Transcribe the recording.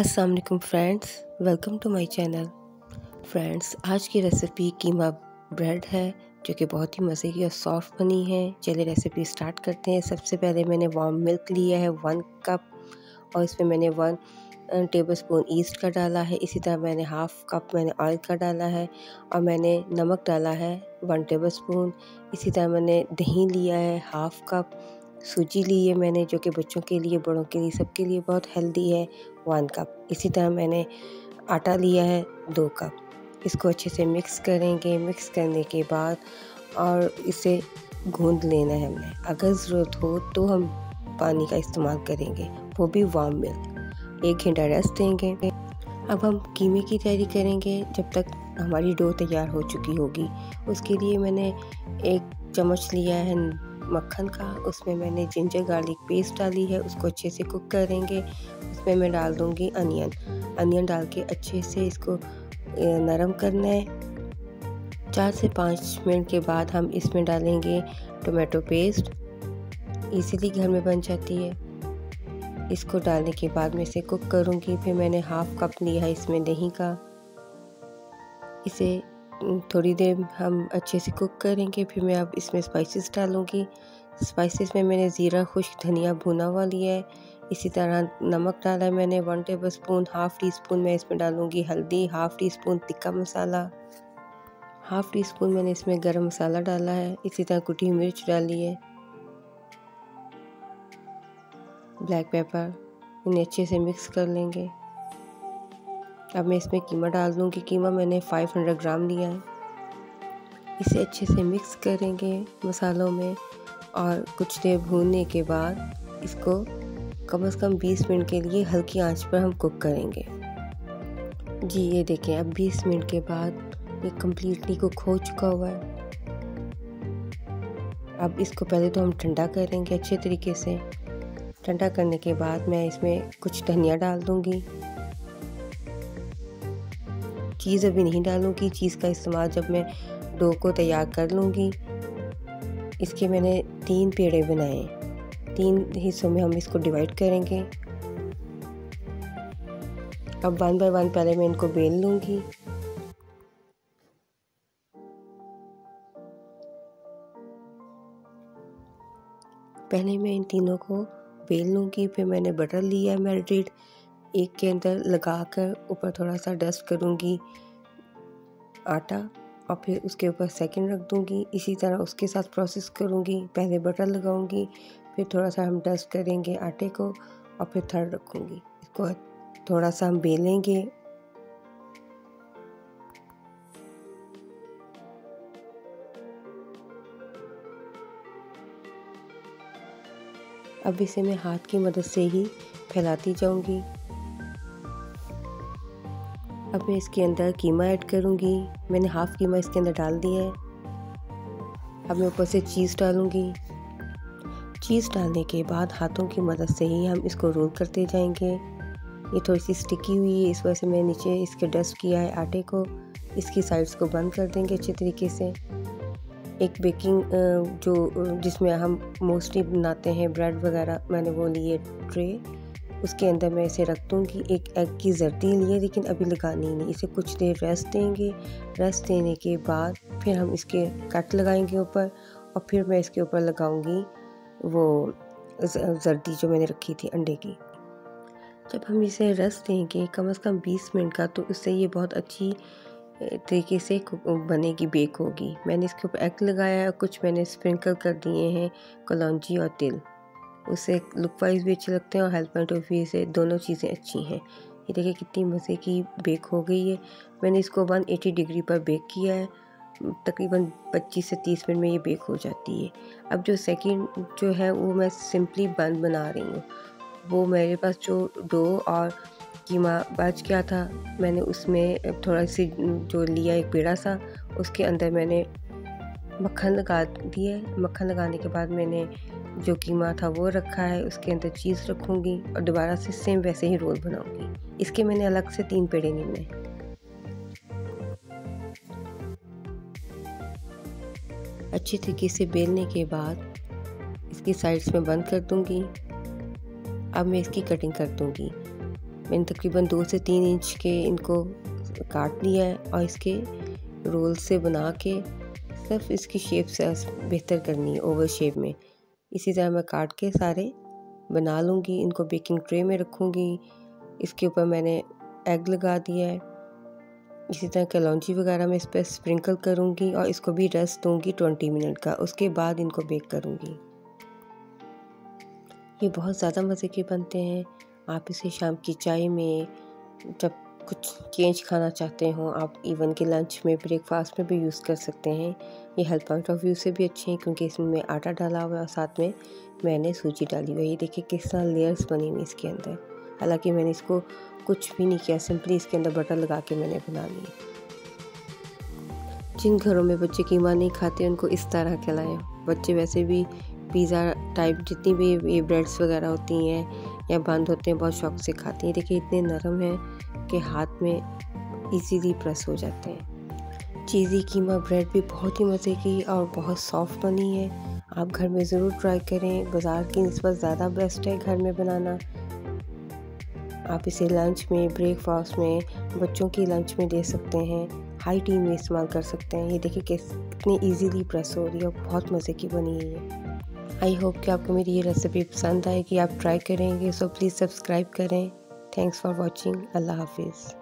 अस्सलाम वालेकुम friends, welcome to my channel. Friends, आज की रेसिपी कीमा ब्रेड है जो कि बहुत ही मज़े की और सॉफ्ट बनी है। चलिए रेसिपी स्टार्ट करते हैं। सबसे पहले मैंने वार्म मिल्क लिया है 1 कप और इसमें मैंने 1 टेबलस्पून ईस्ट का डाला है। इसी तरह मैंने 1/2 कप मैंने ऑयल का डाला है और मैंने नमक डाला है 1 टेबलस्पून। इसी तरह मैंने दही लिया है 1/2 कप। सूजी ली है मैंने जो कि बच्चों के लिए, बड़ों के लिए, सबके लिए बहुत हेल्दी है, 1 कप। इसी तरह मैंने आटा लिया है 2 कप। इसको अच्छे से मिक्स करेंगे। मिक्स करने के बाद और इसे गूंद लेना है हमने। अगर ज़रूरत हो तो हम पानी का इस्तेमाल करेंगे, वो भी वार्म मिल्क। 1 घंटा रेस्ट देंगे। अब हम कीमे की तैयारी करेंगे। जब तक हमारी डो तैयार हो चुकी होगी उसके लिए मैंने 1 चम्मच लिया है मक्खन का। उसमें मैंने जिंजर गार्लिक पेस्ट डाली है, उसको अच्छे से कुक करेंगे। उसमें मैं डाल दूंगी अनियन डाल के अच्छे से इसको नरम करना है। 4 से 5 मिनट के बाद हम इसमें डालेंगे टोमेटो पेस्ट, इजीली घर में बन जाती है। इसको डालने के बाद मैं इसे कुक करूंगी। फिर मैंने 1/2 कप लिया है इसमें दही का। इसे थोड़ी देर हम अच्छे से कुक करेंगे। फिर मैं अब इसमें स्पाइसेस डालूंगी। स्पाइसेस में मैंने ज़ीरा, खुश्क धनिया भुना हुआ लिया है। इसी तरह नमक डाला है मैंने 1 टेबलस्पून। 1/2 टीस्पून मैं इसमें डालूंगी हल्दी, 1/2 टीस्पून तिक्का मसाला, 1/2 टीस्पून मैंने इसमें गरम मसाला डाला है। इसी तरह कुटी मिर्च डाली है, ब्लैक पेपर। इन्हें अच्छे से मिक्स कर लेंगे। अब मैं इसमें कीमा डाल दूँगी। कीमा मैंने 500 ग्राम लिया है। इसे अच्छे से मिक्स करेंगे मसालों में और कुछ देर भूनने के बाद इसको कम से कम 20 मिनट के लिए हल्की आंच पर हम कुक करेंगे। जी ये देखें, अब 20 मिनट के बाद ये कम्प्लीटली कुक हो चुका हुआ है। अब इसको पहले तो हम ठंडा करेंगे अच्छे तरीके से। ठंडा करने के बाद मैं इसमें कुछ धनिया डाल दूँगी। चीज़ अभी नहीं डालूंगी, चीज़ का इस्तेमाल जब मैं डो को तैयार कर लूँगी। इसके मैंने 3 पेड़े बनाए, 3 हिस्सों में हम इसको डिवाइड करेंगे। अब 1 बाय 1 पहले मैं इनको बेल लूँगी। पहले मैं इन तीनों को बेल लूँगी। फिर मैंने बटर लिया मेल्टेड, एक के अंदर लगाकर ऊपर थोड़ा सा डस्ट करूँगी आटा और फिर उसके ऊपर सेकंड रख दूँगी। इसी तरह उसके साथ प्रोसेस करूँगी। पहले बटर लगाऊँगी, फिर थोड़ा सा हम डस्ट करेंगे आटे को और फिर थर्ड रखूँगी। इसको थोड़ा सा हम बेलेंगे। अब इसे मैं हाथ की मदद से ही फैलाती जाऊँगी। अब मैं इसके अंदर कीमा ऐड करूँगी। मैंने 1/2 कीमा इसके अंदर डाल दिया है। अब मैं ऊपर से चीज़ डालूँगी। चीज़ डालने के बाद हाथों की मदद से ही हम इसको रोल करते जाएंगे। ये थोड़ी सी स्टिकी हुई है, इस वजह से मैंने नीचे इसके डस्ट किया है आटे को। इसकी साइड्स को बंद कर देंगे अच्छे तरीके से। एक बेकिंग जो जिसमें हम मोस्टली बनाते हैं ब्रेड वगैरह, मैंने वो लिए ट्रे। उसके अंदर मैं इसे रख दूँगी। एक एग की जर्दी लिए, लेकिन अभी लगानी नहीं, इसे कुछ देर रेस्ट देंगे। रेस्ट देने के बाद फिर हम इसके कट लगाएंगे ऊपर और फिर मैं इसके ऊपर लगाऊंगी वो जर्दी जो मैंने रखी थी अंडे की। जब हम इसे रेस्ट देंगे कम से कम 20 मिनट का, तो उससे ये बहुत अच्छी तरीके से बनेगी, बेक होगी। मैंने इसके ऊपर एग लगाया है, कुछ मैंने स्प्रिंकल कर दिए हैं कलौंजी और तिल। उससे लुक वाइज भी अच्छे लगते हैं और हेल्थ पॉइंट ऑफ व्यू से दोनों चीज़ें अच्छी हैं। ये देखिए कितनी मज़े की बेक हो गई है। मैंने इसको 180 डिग्री पर बेक किया है। तकरीबन 25 से 30 मिनट में ये बेक हो जाती है। अब जो सेकंड जो है वो मैं सिंपली बन बना रही हूँ। वो मेरे पास जो डो और कीमा बच गया था, मैंने उसमें थोड़ा सी जो लिया एक पेड़ा सा, उसके अंदर मैंने मक्खन लगा दिया। मक्खन लगाने के बाद मैंने जो कीमा था वो रखा है, उसके अंदर चीज़ रखूँगी और दोबारा से सेम वैसे ही रोल बनाऊँगी। इसके मैंने अलग से 3 पेड़े नहीं बनाए। अच्छे तरीके से बेलने के बाद इसकी साइड्स में बंद कर दूँगी। अब मैं इसकी कटिंग कर दूँगी। मैंने तकरीबन 2 से 3 इंच के इनको काट लिया है और इसके रोल से बना के सिर्फ इसकी शेप से बेहतर करनी है ओवल शेप में। इसी तरह मैं काट के सारे बना लूँगी। इनको बेकिंग ट्रे में रखूँगी। इसके ऊपर मैंने एग लगा दिया है। इसी तरह कलौंजी वगैरह मैं इस पर स्प्रिंकल करूँगी और इसको भी रेस्ट दूँगी 20 मिनट का। उसके बाद इनको बेक करूँगी। ये बहुत ज़्यादा मज़े के बनते हैं। आप इसे शाम की चाय में, जब कुछ चेंज खाना चाहते हो, आप इवन के लंच में, ब्रेकफास्ट में भी यूज़ कर सकते हैं। ये हेल्थ पॉइंट ऑफ व्यू से भी अच्छे हैं क्योंकि इसमें मैं आटा डाला हुआ है और साथ में मैंने सूजी डाली हुई है। ये देखिए किस तरह लेयर्स बनी हुई इसके अंदर। हालांकि मैंने इसको कुछ भी नहीं किया, सिंपली इसके अंदर बटर लगा के मैंने बना ली। जिन घरों में बच्चे कीमा नहीं खाते उनको इस तरह खिलाएं। बच्चे वैसे भी पिज़्ज़ा टाइप जितनी भी ये ब्रेड्स वगैरह होती हैं या बंद होते हैं बहुत शौक से खाते हैं। देखिए इतने नरम हैं कि हाथ में इजीली प्रेस हो जाते हैं। चीज़ी कीमा ब्रेड भी बहुत ही मज़े की और बहुत सॉफ्ट बनी है। आप घर में ज़रूर ट्राई करें। बाज़ार की निस्बत ज़्यादा बेस्ट है घर में बनाना। आप इसे लंच में, ब्रेकफास्ट में, बच्चों की लंच में दे सकते हैं। हाई टी में इस्तेमाल कर सकते हैं। ये देखिए कितनी ईजीली प्रेस हो रही है और बहुत मज़े की बनी है ये। आई होप कि आपको मेरी ये रेसिपी पसंद आएगी, आप ट्राई करेंगे। सो प्लीज़ सब्सक्राइब करें। Thanks for watching. अल्लाह हाफिज़।